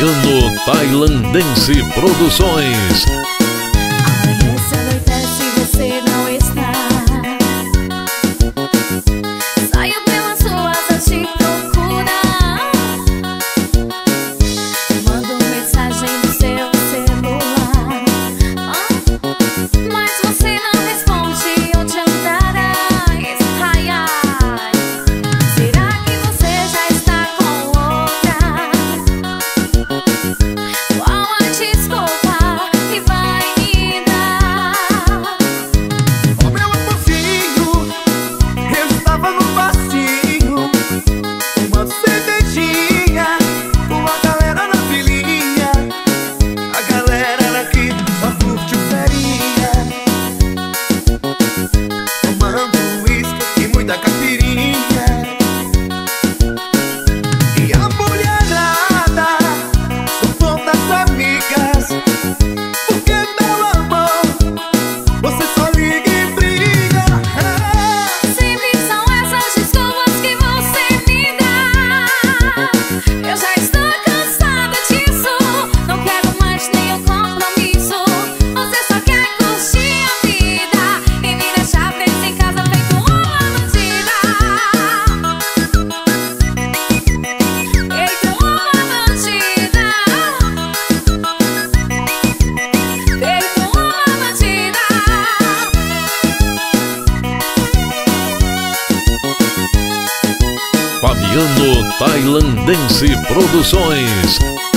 Fabiano Tailandense Produções. Fabiano Tailandense Produções.